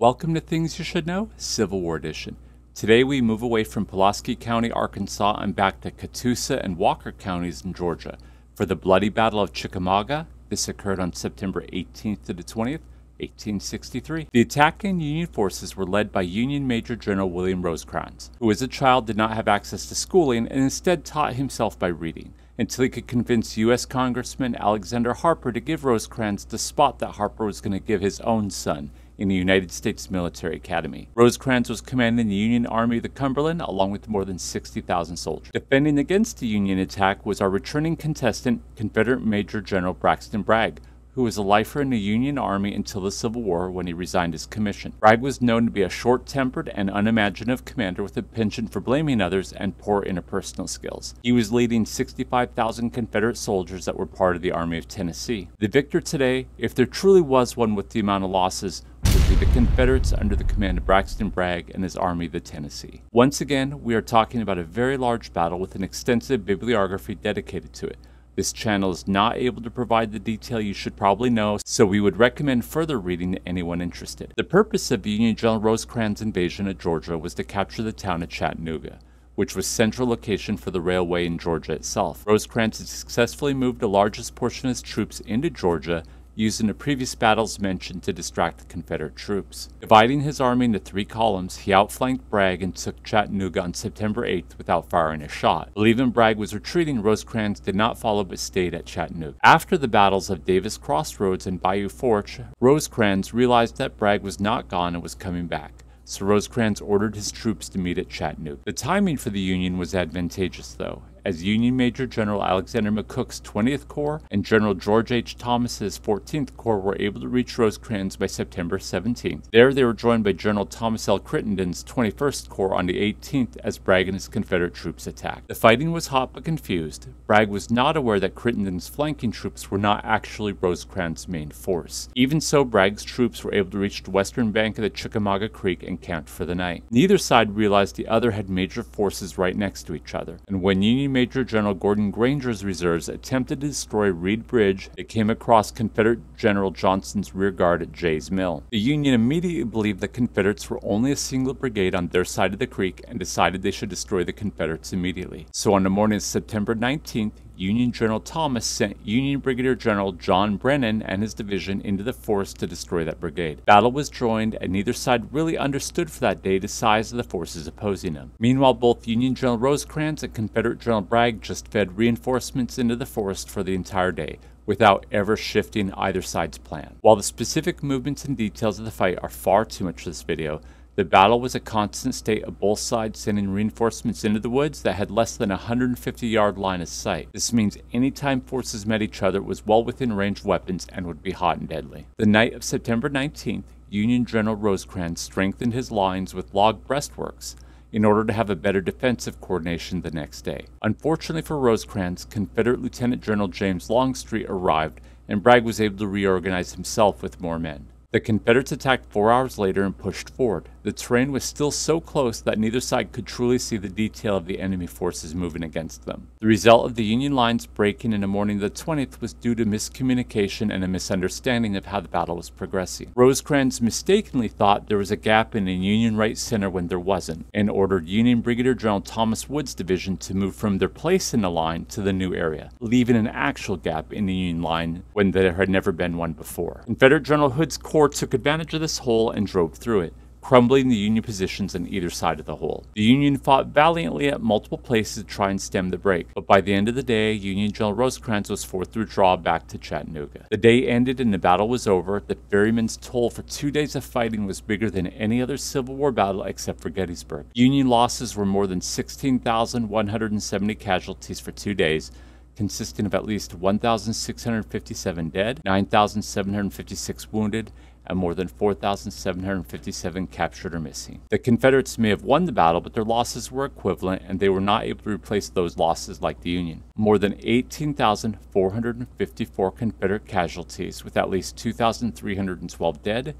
Welcome to Things You Should Know, Civil War Edition. Today we move away from Pulaski County, Arkansas, and back to Catoosa and Walker Counties in Georgia for the bloody Battle of Chickamauga. This occurred on September 18th to the 20th, 1863. The attacking Union forces were led by Union Major General William Rosecrans, who as a child did not have access to schooling and instead taught himself by reading, until he could convince U.S. Congressman Alexander Harper to give Rosecrans the spot that Harper was going to give his own son in the United States Military Academy. Rosecrans was commanding the Union Army of the Cumberland along with more than 60,000 soldiers. Defending against the Union attack was our returning contestant, Confederate Major General Braxton Bragg, who was a lifer in the Union Army until the Civil War when he resigned his commission. Bragg was known to be a short-tempered and unimaginative commander with a penchant for blaming others and poor interpersonal skills. He was leading 65,000 Confederate soldiers that were part of the Army of Tennessee. The victor today, if there truly was one with the amount of losses, would be the Confederates under the command of Braxton Bragg and his Army of the Tennessee. Once again, we are talking about a very large battle with an extensive bibliography dedicated to it. This channel is not able to provide the detail you should probably know, so we would recommend further reading to anyone interested. The purpose of Union General Rosecrans' invasion of Georgia was to capture the town of Chattanooga, which was central location for the railway in Georgia itself. Rosecrans had successfully moved the largest portion of his troops into Georgia, used in the previous battles mentioned to distract the Confederate troops. Dividing his army into three columns, he outflanked Bragg and took Chattanooga on September 8th without firing a shot. Believing Bragg was retreating, Rosecrans did not follow but stayed at Chattanooga. After the battles of Davis Crossroads and Bayou Forge, Rosecrans realized that Bragg was not gone and was coming back, so Rosecrans ordered his troops to meet at Chattanooga. The timing for the Union was advantageous, though, as Union Major General Alexander McCook's 20th Corps and General George H. Thomas's 14th Corps were able to reach Rosecrans by September 17th. There they were joined by General Thomas L. Crittenden's 21st Corps on the 18th as Bragg and his Confederate troops attacked. The fighting was hot but confused. Bragg was not aware that Crittenden's flanking troops were not actually Rosecrans' main force. Even so, Bragg's troops were able to reach the western bank of the Chickamauga Creek and camped for the night. Neither side realized the other had major forces right next to each other, and when Union Major General Gordon Granger's reserves attempted to destroy Reed Bridge, they came across Confederate General Johnston's rear guard at Jay's Mill. The Union immediately believed the Confederates were only a single brigade on their side of the creek and decided they should destroy the Confederates immediately. So on the morning of September 19th, Union General Thomas sent Union Brigadier General John Brennan and his division into the forest to destroy that brigade. Battle was joined, and neither side really understood for that day the size of the forces opposing them. Meanwhile, both Union General Rosecrans and Confederate General Bragg just fed reinforcements into the forest for the entire day, without ever shifting either side's plan. While the specific movements and details of the fight are far too much for this video, the battle was a constant state of both sides sending reinforcements into the woods that had less than a 150-yard line of sight. This means any time forces met each other, it was well within range of weapons and would be hot and deadly. The night of September 19th, Union General Rosecrans strengthened his lines with log breastworks in order to have a better defensive coordination the next day. Unfortunately for Rosecrans, Confederate Lieutenant General James Longstreet arrived, and Bragg was able to reorganize himself with more men. The Confederates attacked 4 hours later and pushed forward. The terrain was still so close that neither side could truly see the detail of the enemy forces moving against them. The result of the Union lines breaking in the morning of the 20th was due to miscommunication and a misunderstanding of how the battle was progressing. Rosecrans mistakenly thought there was a gap in the Union right center when there wasn't, and ordered Union Brigadier General Thomas Wood's division to move from their place in the line to the new area, leaving an actual gap in the Union line when there had never been one before. Confederate General Hood's Corps took advantage of this hole and drove through it, crumbling the Union positions on either side of the hole. The Union fought valiantly at multiple places to try and stem the break, but by the end of the day, Union General Rosecrans was forced to withdraw back to Chattanooga. The day ended and the battle was over. The ferryman's toll for 2 days of fighting was bigger than any other Civil War battle except for Gettysburg. Union losses were more than 16,170 casualties for 2 days, consisting of at least 1,657 dead, 9,756 wounded, and more than 4,757 captured or missing. The Confederates may have won the battle, but their losses were equivalent, and they were not able to replace those losses like the Union. More than 18,454 Confederate casualties, with at least 2,312 dead,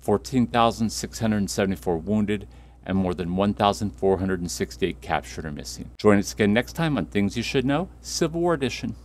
14,674 wounded, and more than 1,468 captured or missing. Join us again next time on Things You Should Know, Civil War Edition.